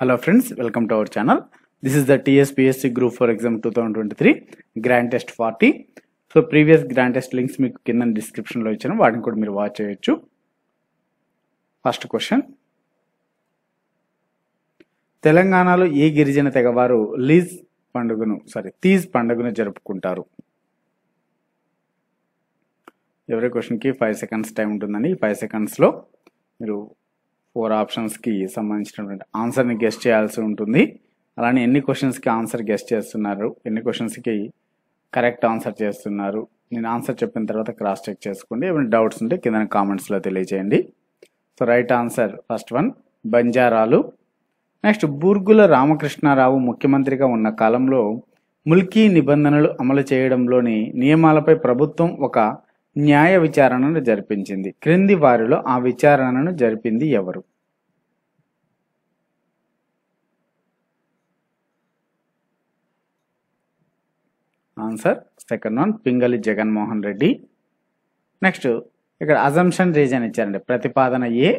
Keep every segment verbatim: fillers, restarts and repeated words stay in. Hello friends, welcome to our channel. This is the T S P S C Group four exam twenty twenty-three grand test forty. So previous grand test links meeku kinda description lo ichanu, vaadini kuda meer watch cheyochu. First question, Telangana lo ee girijana tegavaru lees pandugunu sorry tees pandugunu jarupukuntaru. Every question ki five seconds time untundani. Five seconds lo meeru four options కి సంబంధించినటువంటి ఆన్సర్ని guest చేయాల్సి ఉంటుంది. అలానే ఎన్ని క్వశ్చన్స్కి answer guest చేస్తున్నారు, ఎన్ని క్వశ్చన్స్కి కరెక్ట్ ఆన్సర్ చేస్తున్నారు, నేను ఆన్సర్ చెప్పిన తర్వాత క్రాస్ చెక్ చేసుకోండి. ఏమైనా డౌట్స్ ఉంటే కింద కామెంట్స్లో తెలియజేయండి. So right answer first one బంజారాలు. నెక్స్ట్, బూర్గుల రామకృష్ణారావు ముఖ్యమంత్రిగా ఉన్న కాలంలో ముల్కీ నిబంధనలు అమలు చేయడంలోని నియమాలపై ప్రభుత్వం ఒక న్యాయ విచారణను జరిపించింది. క్రింది వారిలో ఆ విచారణను జరిపింది ఎవరు? Answer second one Pingali Jagan Mohan Reddy. Next, ఇక్కడ అజంప్షన్ రీజన్ ఇచ్చారండి. ప్రతిపాదన ఏ,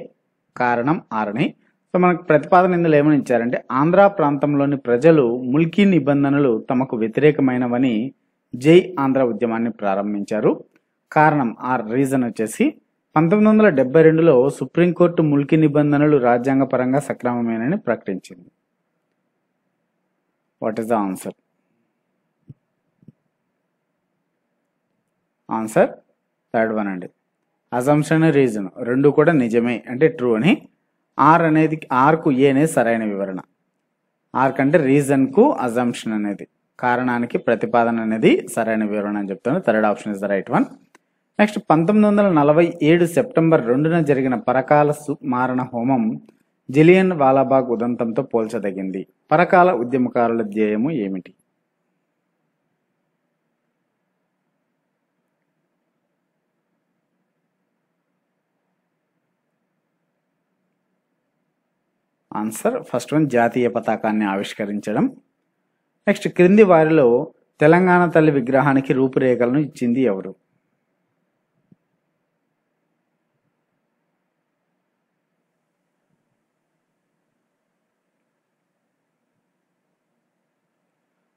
కారణం ఆరని. సో మనకు ప్రతిపాదన ఇందులో ఏమని ఇచ్చారంటే, ఆంధ్ర ప్రాంతంలోని ప్రజలు ముల్కీ నిబంధనలు తమకు వ్యతిరేకమైనవని జై ఆంధ్ర ఉద్యమాన్ని ప్రారంభించారు. కారణం ఆర్ రీజన్ వచ్చేసి పంతొమ్మిది వందల డెబ్బై రెండులో సుప్రీంకోర్టు ముల్కీ నిబంధనలు రాజ్యాంగపరంగా సక్రమమేనని ప్రకటించింది. What is the answer? Answer third one అండి, అజంప్షన్ రీజన్ రెండు కూడా నిజమే అంటే ట్రూ అని. ఆర్ అనేది ఆర్కు ఏ అనేది సరైన వివరణ. ఆర్ కంటే రీజన్కు అజంప్షన్ అనేది, కారణానికి ప్రతిపాదన అనేది సరైన వివరణ అని చెప్తాను. Third option is the right one. Next, పంతొమ్మిది వందల నలభై ఏడు సెప్టెంబర్ రెండున జరిగిన పరకాల మారణ హోమం జిలియన్ వాలాబాగ్ ఉదంతంతో పోల్చదగింది. పరకాల ఉద్యమకారుల ధ్యేయము ఏమిటి? ఆన్సర్ ఫస్ట్ వన్ జాతీయ పతాకాన్ని ఆవిష్కరించడం. నెక్స్ట్, క్రింది వారిలో తెలంగాణ తల్లి విగ్రహానికి రూపురేఖలను ఇచ్చింది ఎవరు?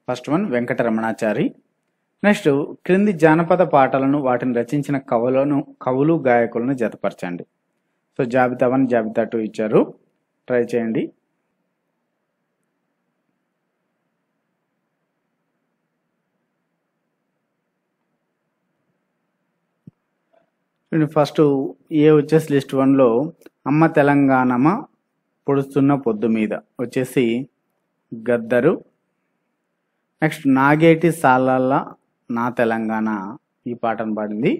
First one Venkata Ramanachari. Next, క్రింది జానపద పాటలను వాటిని రచించిన కవులను కవులు గాయకులను జతపరచండి. సో జాబితా వన్ జాబితా టూ ఇచ్చారు, ట్రై చేయండి. ఫస్ట్ ఏ వచ్చేసి లిస్ట్ వన్లో అమ్మ తెలంగాణమ్మ పొడుస్తున్న పొద్దు మీద వచ్చేసి గద్దరు. నెక్స్ట్, నాగేటి సాలల్ల నా తెలంగాణ ఈ పాటను పాడింది.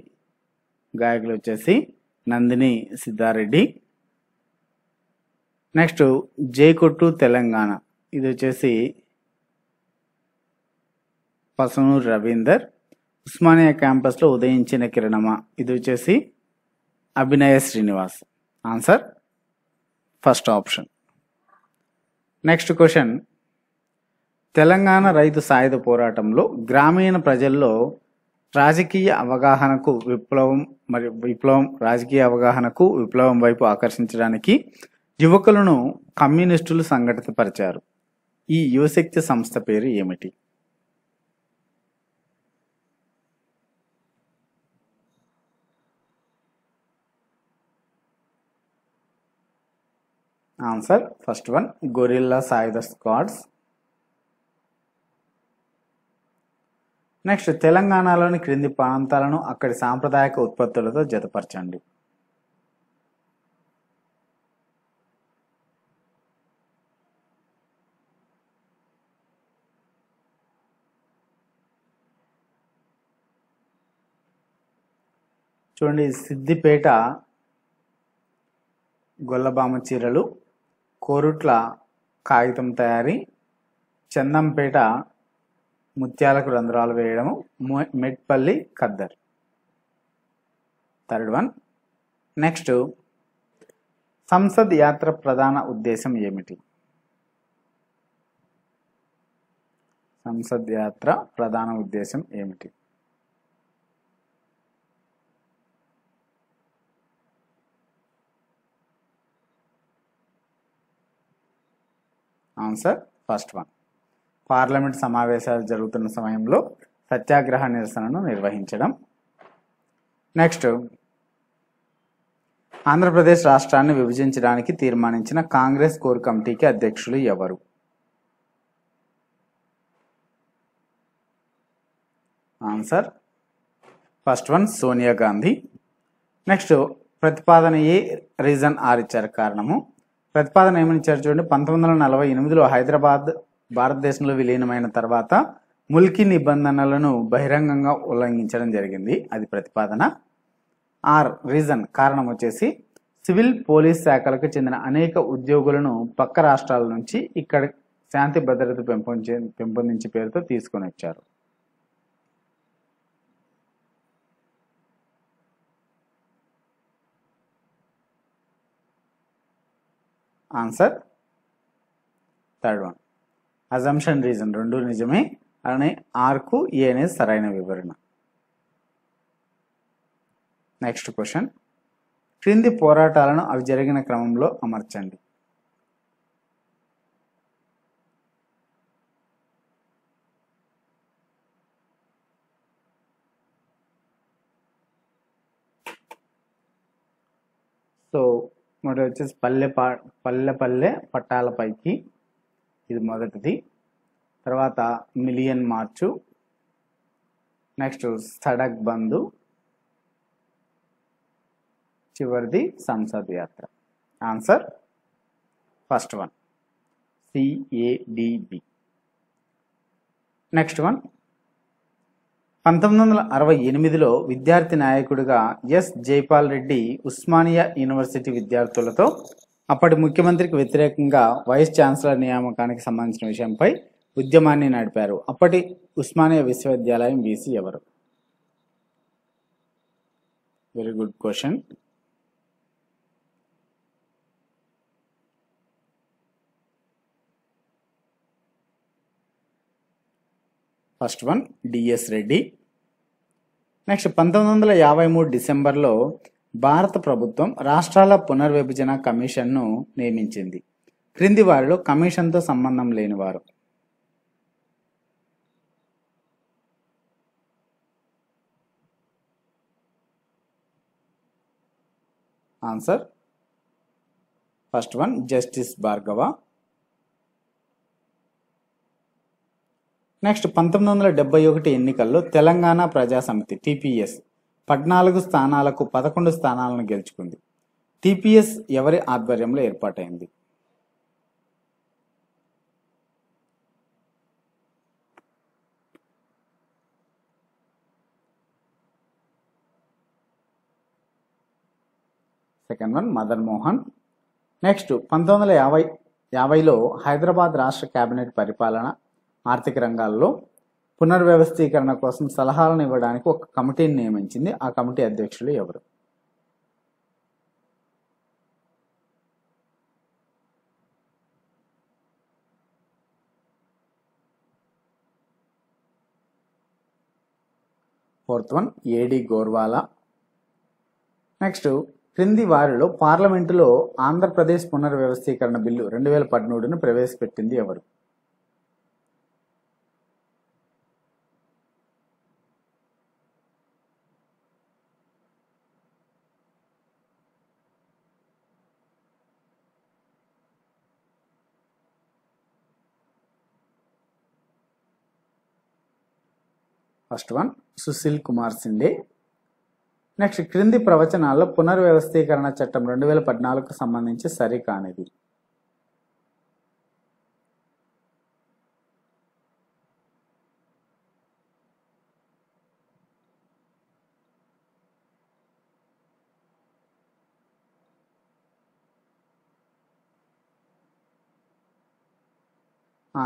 గాయకులు వచ్చేసి నందిని సిద్ధారెడ్డి. నెక్స్ట్, జైకొట్టు తెలంగాణ ఇది వచ్చేసి పసనూర్ రవీందర్. ఉస్మానియా క్యాంపస్లో ఉదయించిన కిరణమా ఇది వచ్చేసి అభినయస్ Srinivas. Answer first option. Next question, Telangana రైతు సాయుధ పోరాటంలో గ్రామీణ ప్రజల్లో రాజకీయ అవగాహనకు విప్లవం మరియు విప్లవం రాజకీయ అవగాహనకు విప్లవం వైపు ఆకర్షించడానికి యువకులను కమ్యూనిస్టులు సంఘటితపరిచారు. ఈ యువశక్తి సంస్థ పేరు ఏమిటి? ఆన్సర్ ఫస్ట్ వన్ గొరిల్లా సాయుధ స్క్వాడ్స్. నెక్స్ట్, తెలంగాణలోని క్రింది ప్రాంతాలను అక్కడి సాంప్రదాయక ఉత్పత్తులతో జతపరచండి. చూడండి, సిద్దిపేట గొల్లబామ చీరలు, కోరుట్ల కాగితం తయారీ, చందంపేట ముత్యాలకు రంధ్రాలు వేయడము, Metpally khaddar. Third one. Next, Sansad Yatra ప్రధాన ఉద్దేశం ఏమిటి? సంసద్ యాత్ర ప్రధాన ఉద్దేశం ఏమిటి? Answer first one. పార్లమెంట్ సమావేశాలు జరుగుతున్న సమయంలో సత్యాగ్రహ నిరసనను నిర్వహించడం. నెక్స్ట్, ఆంధ్రప్రదేశ్ రాష్ట్రాన్ని విభజించడానికి తీర్మానించిన కాంగ్రెస్ కోర్ కమిటీకి అధ్యక్షులు ఎవరు? Answer first one Sonia Gandhi. Next, ప్రతిపాదన ఏ రీజన్ ఆర్ ఇచ్చారు కారణము. ప్రతిపాదన ఏమని ఇచ్చారు చూడండి, పంతొమ్మిది వందల నలభై ఎనిమిదిలో హైదరాబాద్ భారతదేశంలో విలీనమైన తర్వాత ముల్కీ నిబంధనలను బహిరంగంగా ఉల్లంఘించడం జరిగింది, అది ప్రతిపాదన. ఆర్ రీజన్ కారణం వచ్చేసి సివిల్ పోలీస్ శాఖలకు చెందిన అనేక ఉద్యోగులను పక్క రాష్ట్రాల నుంచి ఇక్కడ శాంతి భద్రత పెంపొంచే పెంపొందించే పేరుతో తీసుకొని వచ్చారు. Answer third one assumption reason, రెండు నిజమే, అలానే ఆర్కు ఏ అనేది సరైన వివరణ. నెక్స్ట్ క్వశ్చన్, క్రింది పోరాటాలను అవి జరిగిన క్రమంలో అమర్చండి. సో మొదటి వచ్చేసి పల్లె పా పల్లె పల్లె పట్టాలపైకి, ఇది మొదటిది. తర్వాత million march, next Sadak Bandh, చివరిది Sansad Yatra. Answer first one CADB. Next one, పంతొమ్మిది వందల అరవై ఎనిమిదిలో విద్యార్థి నాయకుడిగా ఎస్ జైపాల్ రెడ్డి ఉస్మానియా యూనివర్సిటీ విద్యార్థులతో అప్పటి ముఖ్యమంత్రికి వ్యతిరేకంగా వైస్ ఛాన్సలర్ నియామకానికి సంబంధించిన విషయంపై ఉద్యమాన్ని నడిపారు. అప్పటి ఉస్మానియా విశ్వవిద్యాలయం వీసీ ఎవరు? Very good question. First one DS Reddy. Next, పంతొమ్మిది వందల యాభై మూడు డిసెంబర్లో భారత ప్రభుత్వం రాష్ట్రాల పునర్విభజన కమిషన్ను నియమించింది. క్రింది వారిలో కమిషన్తో సంబంధం లేనివారు? Answer first one justice Bhargava. Next, పంతొమ్మిది వందల డెబ్బై ఒకటి ఎన్నికల్లో తెలంగాణ ప్రజాసమితి టీపీఎస్ పద్నాలుగు స్థానాలకు పదకొండు స్థానాలను గెలుచుకుంది. టీపీఎస్ ఎవరి ఆధ్వర్యంలో ఏర్పాటైంది? Second one Madan Mohan. Next, పంతొమ్మిది వందల యాభై యాభైలో హైదరాబాద్ రాష్ట్ర కేబినెట్ పరిపాలన ఆర్థిక రంగాల్లో పునర్వ్యవస్థీకరణ కోసం సలహాలను ఇవ్వడానికి ఒక కమిటీని నియమించింది. ఆ కమిటీ అధ్యక్షులు ఎవరు? Fourth one A D Gorwala. Next, క్రింది వారిలో పార్లమెంటులో ఆంధ్రప్రదేశ్ పునర్వ్యవస్థీకరణ బిల్లు రెండు వేల పదమూడును ప్రవేశపెట్టింది ఎవరు? First one Sushil Kumar Shinde. Next, క్రింది ప్రవచనాల్లో పునర్వ్యవస్థీకరణ చట్టం రెండు వేల పద్నాలుగుకు సంబంధించి సరికానిది?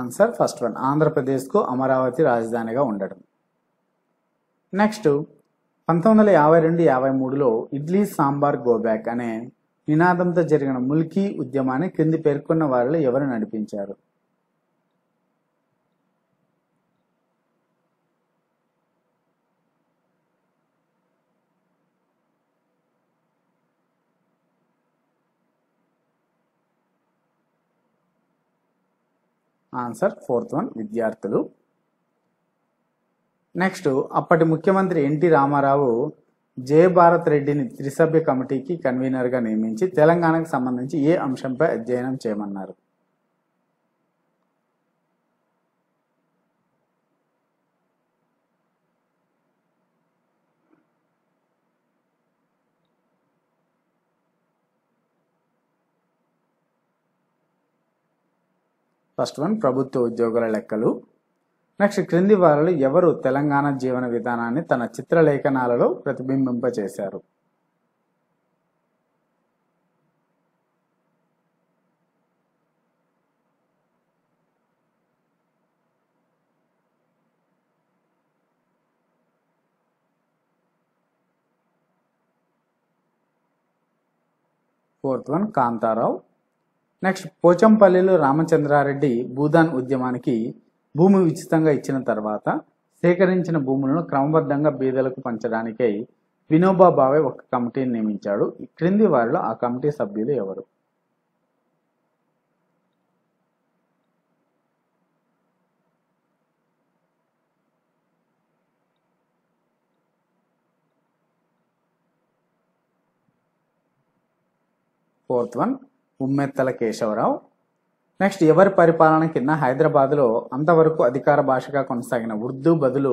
ఆన్సర్ ఫస్ట్ వన్ ఆంధ్రప్రదేశ్కు అమరావతి రాజధానిగా ఉండడం. నెక్స్ట్, పంతొమ్మిది వందల యాభై రెండు యాభై మూడులో ఇడ్లీ సాంబార్ గోబ్యాక్ అనే నినాదంతో జరిగిన ముల్కీ ఉద్యమాన్ని క్రింది పేర్కొన్న వారిలో ఎవరు నడిపించారు? ఆన్సర్ ఫోర్త్ వన్ విద్యార్థులు. నెక్స్ట్, అప్పటి ముఖ్యమంత్రి ఎన్టీ రామారావు జయభారత్ రెడ్డిని త్రిసభ్య కమిటీకి కన్వీనర్గా నియమించి తెలంగాణకు సంబంధించి ఏ అంశంపై అధ్యయనం చేయమన్నారు? ఫస్ట్ వన్ ప్రభుత్వ ఉద్యోగుల లెక్కలు. నెక్స్ట్, క్రింది వారిలో ఎవరు తెలంగాణ జీవన విధానాన్ని తన చిత్రలేఖనాలలో ప్రతిబింబింపచేశారు? Fourth one Kantharao. నెక్స్ట్, పోచంపల్లిలో రామచంద్రారెడ్డి భూదాన్ ఉద్యమానికి భూమి ఉచితంగా ఇచ్చిన తర్వాత సేకరించిన భూములను క్రమబద్ధంగా బీదలకు పంచడానికై వినోబా భావే ఒక కమిటీని నియమించాడు. క్రింది వారిలో ఆ కమిటీ సభ్యులు ఎవరు? Fourth one Ummethala Keshavarao. Next, ఎవరి పరిపాలన కింద హైదరాబాద్లో అంతవరకు అధికార భాషగా కొనసాగిన ఉర్దూ బదులు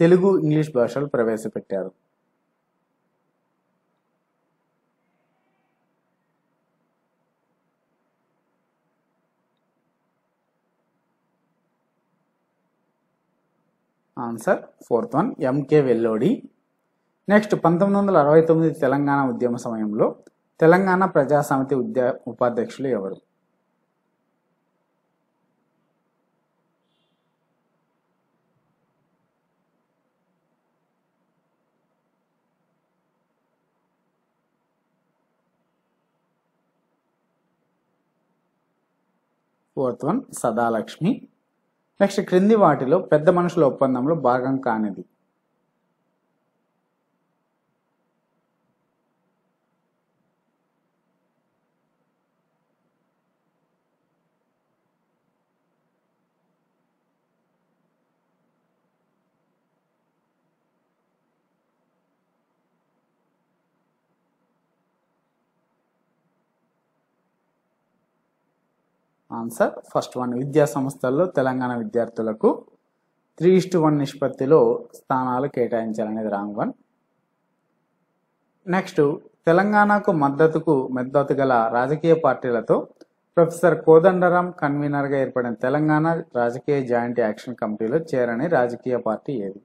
తెలుగు, ఇంగ్లీష్ భాషలు ప్రవేశపెట్టారు? Answer fourth one MK Vellodi. Next, పంతొమ్మిది వందల అరవై తొమ్మిది తెలంగాణ ఉద్యమ సమయంలో తెలంగాణ ప్రజాసమితి ఉద్యా ఉపాధ్యక్షులు ఎవరు? Fourth one Sadalakshmi. నెక్స్ట్, క్రింది వాటిలో పెద్ద మనుషుల ఒప్పందంలో భాగం కానిది? ఆన్సర్ ఫస్ట్ వన్ విద్యా సంస్థల్లో తెలంగాణ విద్యార్థులకు త్రీ ఇస్టు వన్ నిష్పత్తిలో స్థానాలు కేటాయించాలనేది రాంగ్ వన్. నెక్స్ట్, తెలంగాణకు మద్దతుకు మద్దతు గల రాజకీయ పార్టీలతో ప్రొఫెసర్ కోదండరాం కన్వీనర్గా ఏర్పడిన తెలంగాణ రాజకీయ జాయింట్ యాక్షన్ కమిటీలో చేరని రాజకీయ పార్టీ ఏది?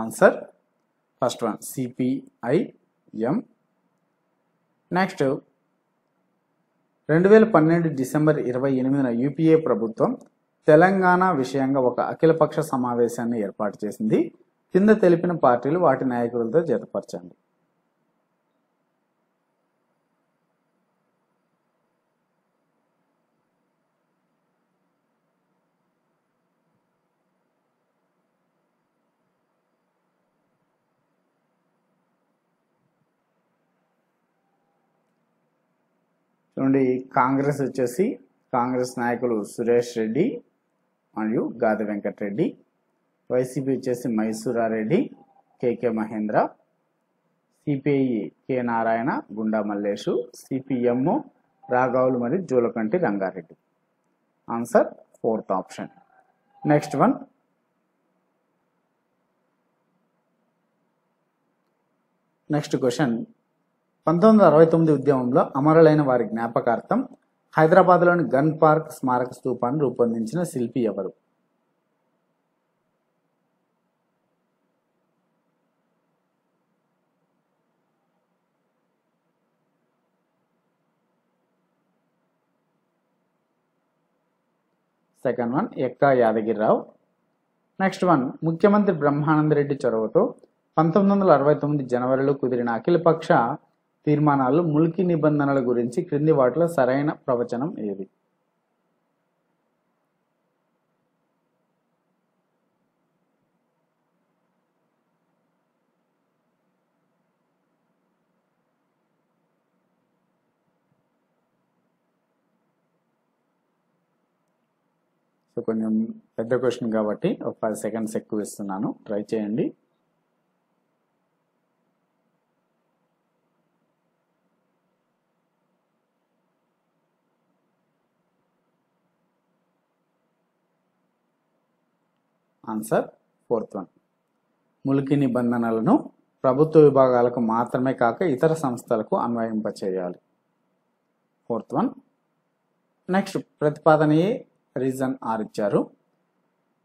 Answer first one CPIM. Next, రెండు వేల పన్నెండు డిసెంబర్ ఇరవై ఎనిమిదిన యూపీఏ ప్రభుత్వం తెలంగాణ విషయంగా ఒక అఖిలపక్ష సమావేశాన్ని ఏర్పాటు చేసింది. కింద తెలిపిన పార్టీలు వాటి నాయకులతో జతపరచండి. చూడండి, కాంగ్రెస్ వచ్చేసి కాంగ్రెస్ నాయకులు సురేష్ రెడ్డి మరియు గదావెంకట రెడ్డి. వైసీపీ వచ్చేసి Mysura Reddy, KK Mahendra. CPI K Narayana, Gunda Mallesh. CPM రాఘవులు మరియు Julakanti Rangareddy. Answer fourth option. Next one, next question. పంతొమ్మిది వందల అరవై తొమ్మిది ఉద్యమంలో అమరులైన వారి జ్ఞాపకార్థం హైదరాబాద్లోని గన్ పార్క్ స్మారక స్థూపాన్ని రూపొందించిన శిల్పి ఎవరు? Second one Ekka Yadagirirao. Next one, ముఖ్యమంత్రి బ్రహ్మానంద రెడ్డి చొరవతో పంతొమ్మిది వందల అరవై తొమ్మిది జనవరిలో కుదిరిన అఖిలపక్ష తీర్మానాలు, ముల్కీ నిబంధనల గురించి క్రింది వాటిలో సరైన ప్రవచనం ఏది? సో కొంచెం పెద్ద క్వశ్చన్ కాబట్టి ఒక పది సెకండ్స్ ఎక్కువ ఇస్తున్నాను, ట్రై చేయండి. Answer fourth one. ములికి నిబంధనలను ప్రభుత్వ విభాగాలకు మాత్రమే కాక ఇతర సంస్థలకు అన్వయింపచేయాలి. Fourth one. నెక్స్ట్ ప్రతిపాదన ఏ, రీజన్ ఆర్ ఇచ్చారు.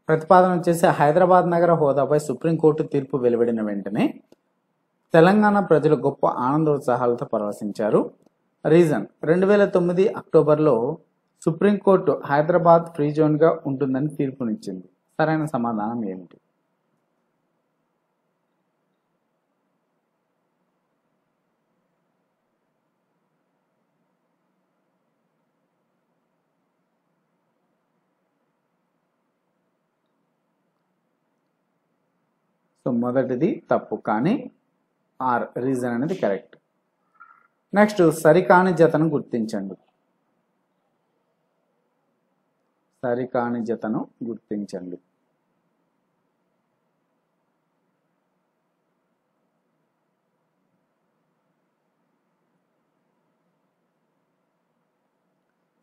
ప్రతిపాదన వచ్చేసి హైదరాబాద్ నగర హోదాపై సుప్రీంకోర్టు తీర్పు వెలువడిన వెంటనే తెలంగాణ ప్రజలు గొప్ప ఆనందోత్సాహాలతో పరవశించారు. రీజన్ రెండు వేల తొమ్మిది అక్టోబర్లో సుప్రీంకోర్టు హైదరాబాద్ ఫ్రీ జోన్గా ఉంటుందని తీర్పునిచ్చింది. సరైన సమాధానం ఏమిటి? సో మొదటిది తప్పు, కానీ ఆర్ రీజన్ అనేది కరెక్ట్. నెక్స్ట్ సరికాని జతను గుర్తించండి. సరికాని జతను గుర్తించండి.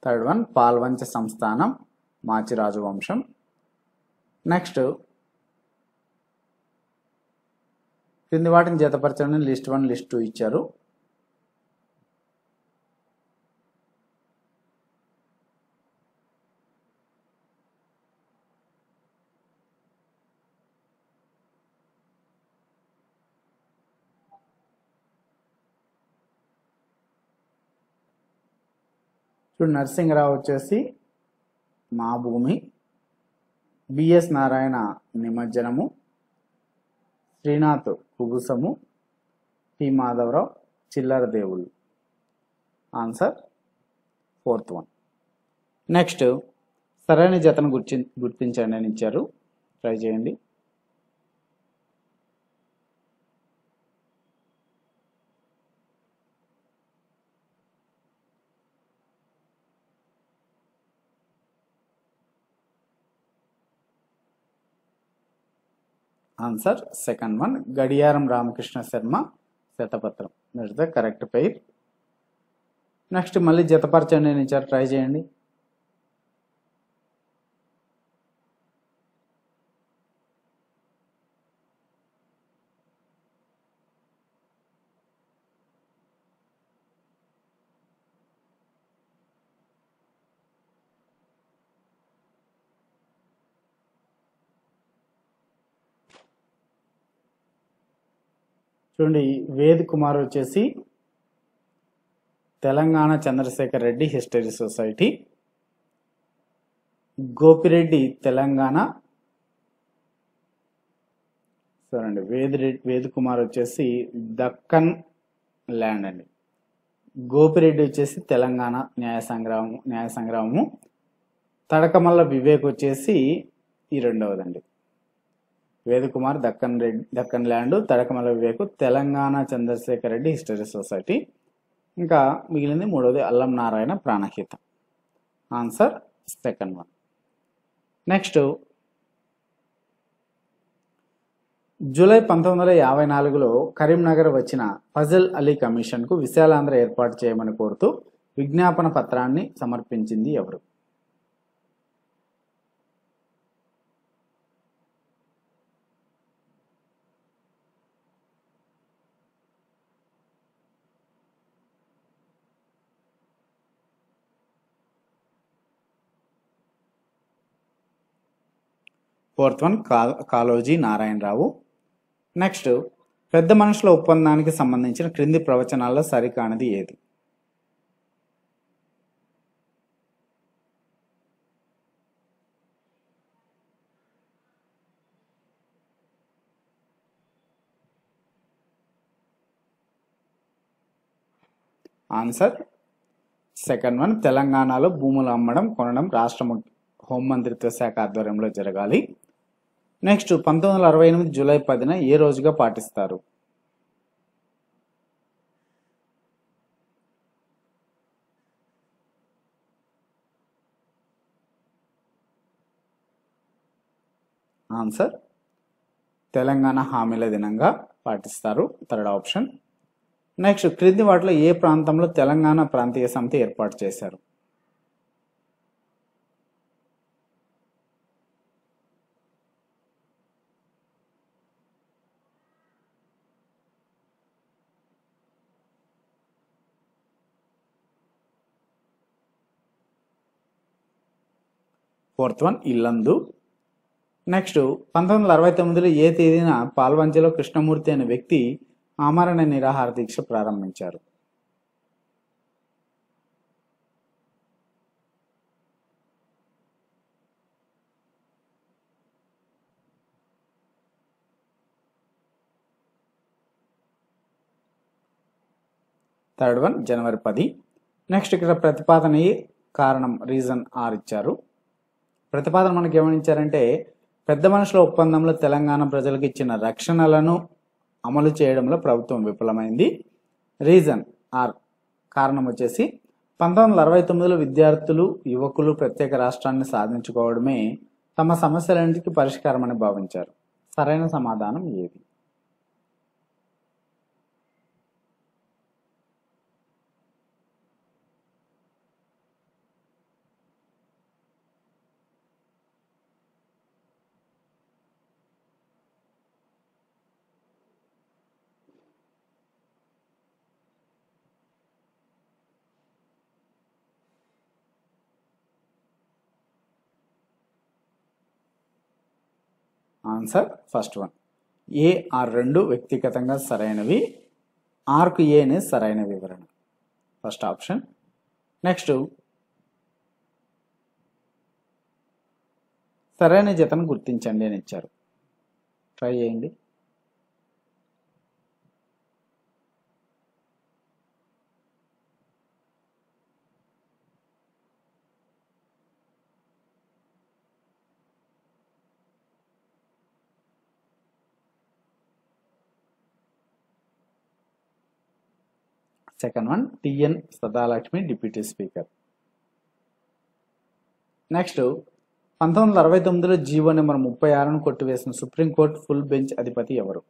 థర్డ్ వన్ పాల్వంచ సంస్థానం మాచిరాజు వంశం. నెక్స్ట్ కింది వాటిని జతపరచడం లిస్ట్ వన్ లిస్ట్ టూ ఇచ్చారు. చూడు నర్సింగ్ రావు వచ్చేసి మా భూమి, బిఎస్ నారాయణ నిమజ్జనము, శ్రీనాథ్ కుబుసము, టి మాధవరావు చిల్లర దేవుళ్ళు. Answer fourth one. నెక్స్ట్ సరైన జతను గుర్తి గుర్తించండి అని ఇచ్చారు, ట్రై చేయండి. ఆన్సర్ సెకండ్ వన్ గడియారం రామకృష్ణ శర్మ శతపత్రం. That is the correct pair. Next మళ్ళీ జతపరచండి నేను ఇచ్చారు, ట్రై చేయండి. చూడండి వేద్ కుమార్ వచ్చేసి తెలంగాణ చంద్రశేఖర్ రెడ్డి హిస్టరీ సొసైటీ, గోపిరెడ్డి తెలంగాణ, సరే అండి వేద్ రెడ్డి వేద్ కుమార్ వచ్చేసి దక్కన్ ల్యాండ్ అండి, గోపిరెడ్డి వచ్చేసి తెలంగాణ న్యాయ సంగ్రామం న్యాయ సంగ్రామము, తడకమల్ల వివేక్ వచ్చేసి ఈ రెండవదండి. Vedakumar Deccan Reddy Deccan land, తడకమల Vivek Telangana Chandrasekhar Reddy history society, ఇంకా మిగిలింది మూడవది అల్లం నారాయణ ప్రాణహితం. Answer second one. Next July పంతొమ్మిది వందల యాభై నాలుగులో కరీంనగర్ వచ్చిన ఫజల్ అలీ కమిషన్కు విశాలాంధ్ర ఏర్పాటు చేయమని కోరుతూ విజ్ఞాపన పత్రాన్ని సమర్పించింది ఎవరు? Fourth one Kaloji Narayanarao. Next పెద్ద మనుషుల ఒప్పందానికి సంబంధించిన క్రింది ప్రవచనాల్లో సరికానిది ఏది? ఆన్సర్ సెకండ్ వన్ తెలంగాణలో భూములు అమ్మడం కొనడం రాష్ట్ర హోంమంత్రిత్వ శాఖ ఆధ్వర్యంలో జరగాలి. నెక్స్ట్ పంతొమ్మిది వందల అరవై ఎనిమిది జూలై పదిన ఏ రోజుగా పాటిస్తారు? ఆన్సర్. తెలంగాణ హామీల దినంగా పాటిస్తారు, థర్డ్ ఆప్షన్. నెక్స్ట్, క్రింది వాటిలో ఏ ప్రాంతంలో తెలంగాణ ప్రాంతీయ సమితి ఏర్పాటు చేశారు? Fourth one Illandu. నెక్స్ట్, పంతొమ్మిది వందల అరవై తొమ్మిదిలో ఏ తేదీన పాల్వంచలో కృష్ణమూర్తి అనే వ్యక్తి ఆమరణ నిరాహార దీక్ష ప్రారంభించారు? థర్డ్ వన్ జనవరి పది. నెక్స్ట్, ఇక్కడ ప్రతిపాదన కారణం రీజన్ ఆర్ ఇచ్చారు. ప్రతిపాదన మనకి ఏమనిచ్చారంటే, పెద్ద మనుషుల ఒప్పందంలో తెలంగాణ ప్రజలకు ఇచ్చిన రక్షణలను అమలు చేయడంలో ప్రభుత్వం విఫలమైంది. రీజన్ ఆర్ కారణం వచ్చేసి పంతొమ్మిది వందల అరవై తొమ్మిదిలో విద్యార్థులు యువకులు ప్రత్యేక రాష్ట్రాన్ని సాధించుకోవడమే తమ సమస్యలన్నింటికి పరిష్కారం అని భావించారు. సరైన సమాధానం ఏది? Answer first one A R రెండు వ్యక్తిగతంగా సరైనవి. ఆర్కు ఏనే సరైన వివరణ, ఫస్ట్ ఆప్షన్. నెక్స్ట్, సరైన జతను గుర్తించండి అని ఇచ్చారు, ట్రై చేయండి. Second one TN Sadalakshmi deputy speaker. Next, పంతొమ్మిది వందల అరవై తొమ్మిదిలో జీవో నెంబర్ ముప్పై ఆరును కొట్టివేసిన సుప్రీంకోర్టు ఫుల్ బెంచ్ అధిపతి ఎవరు?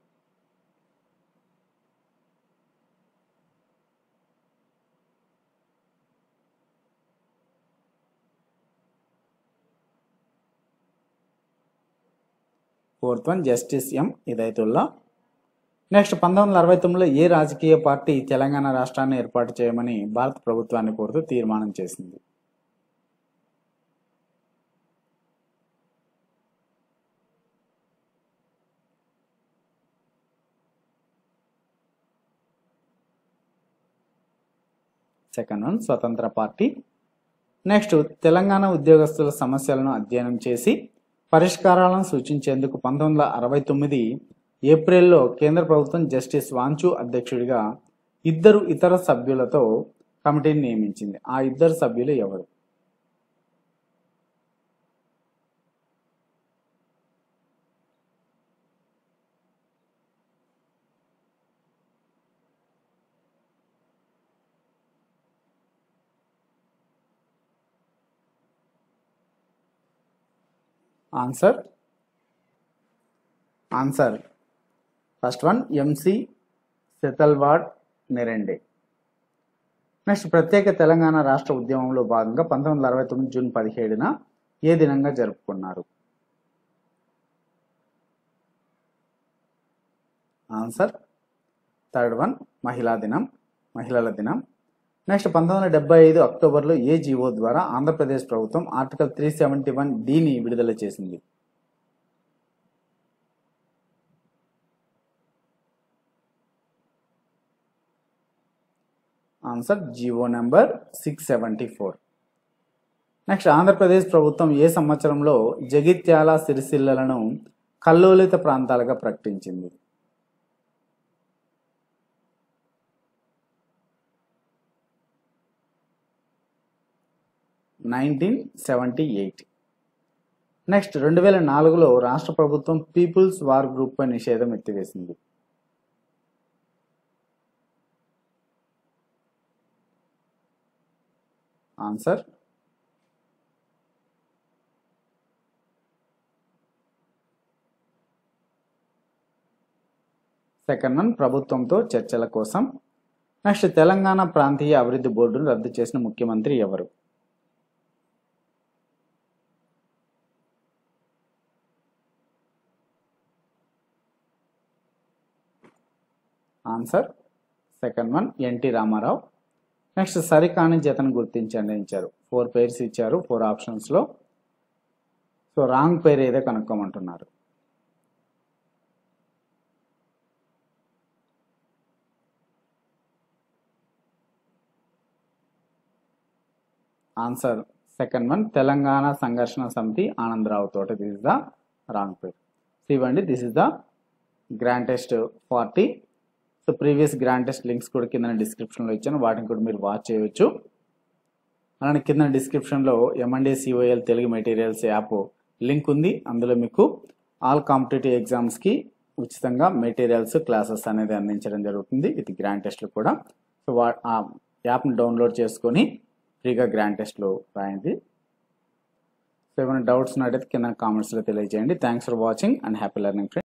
Fourth one justice M Hidayatullah. Next, పంతొమ్మిది వందల అరవై తొమ్మిదిలో ఏ రాజకీయ పార్టీ తెలంగాణ రాష్ట్రాన్ని ఏర్పాటు చేయమని భారత ప్రభుత్వాన్ని కోరుతూ తీర్మానం చేసింది? Second one Swatantra party. Next, Telangana ఉద్యోగస్తుల సమస్యలను అధ్యయనం చేసి పరిష్కారాలను సూచించేందుకు పంతొమ్మిది వందల అరవై తొమ్మిది ఏప్రిల్లో కేంద్ర ప్రభుత్వం జస్టిస్ వాంచు అధ్యక్షుడిగా ఇద్దరు ఇతర సభ్యులతో కమిటీని నియమించింది. ఆ ఇద్దరు సభ్యులు ఎవరు? Answer answer first one MC Setalvad Narende. Next, ప్రత్యేక తెలంగాణ రాష్ట్ర ఉద్యమంలో భాగంగా పంతొమ్మిది వందల అరవై తొమ్మిది జూన్ పదిహేడున ఏ దినంగా జరుపుకున్నారు? ఆన్సర్ థర్డ్ వన్ మహిళా దినం మహిళల దినం. నెక్స్ట్, పంతొమ్మిది వందల డెబ్బై ఐదు అక్టోబర్లో ఏ జీవో ద్వారా ఆంధ్రప్రదేశ్ ప్రభుత్వం ఆర్టికల్ త్రీ సెవెంటీ వన్ డిని విడుదల చేసింది? Answer GO number six seventy four. Next, Andhra Pradesh ప్రభుత్వం ఏ సంవత్సరంలో జగిత్యాల సిరిసిల్లను కల్లోలిత ప్రాంతాలుగా ప్రకటించింది? Nineteen seventy eight. నెక్స్ట్, రెండు వేల నాలుగులో రాష్ట్ర ప్రభుత్వం పీపుల్స్ వార్ గ్రూప్పై నిషేధం ఎత్తివేసింది. ఆన్సర్ సెకండ్ వన్ ప్రభుత్వంతో చర్చల కోసం. నెక్స్ట్ తెలంగాణ ప్రాంతీయ అభివృద్ధి బోర్డును రద్దు చేసిన ముఖ్యమంత్రి ఎవరు? Answer second one NT Ramarao. Next సరికాని జతను గుర్తించండి ఇచ్చారు. ఫోర్ పేర్స్ ఇచ్చారు ఫోర్ ఆప్షన్స్లో. సో రాంగ్ పేరు ఏదో కనుక్కోమంటున్నారు. ఆన్సర్ సెకండ్ వన్ తెలంగాణ సంఘర్షణ సమితి ఆనందరావు తోట. దిస్ ఇస్ ద రాంగ్ పేరు. ఇవ్వండి this is the Grantest party. So previous grand test links కూడా కింద డిస్క్రిప్షన్లో ఇచ్చాను, వాటిని కూడా మీరు వాచ్ చేయవచ్చు. అలానే కింద డిస్క్రిప్షన్లో MNDCOL Telugu materials app link ఉంది. అందులో మీకు ఆల్ కాంపిటేటివ్ ఎగ్జామ్స్కి ఉచితంగా మెటీరియల్స్ క్లాసెస్ అనేది అందించడం జరుగుతుంది విత్ గ్రాండ్ టెస్ట్లు కూడా. సో వా ఆ యాప్ని డౌన్లోడ్ చేసుకొని ఫ్రీగా గ్రాండ్ టెస్ట్లు రాయండి. సో ఏమైనా డౌట్స్ ఉన్నట్టయితే కింద కామెంట్స్లో తెలియజేయండి. Thanks for watching and happy learning friends.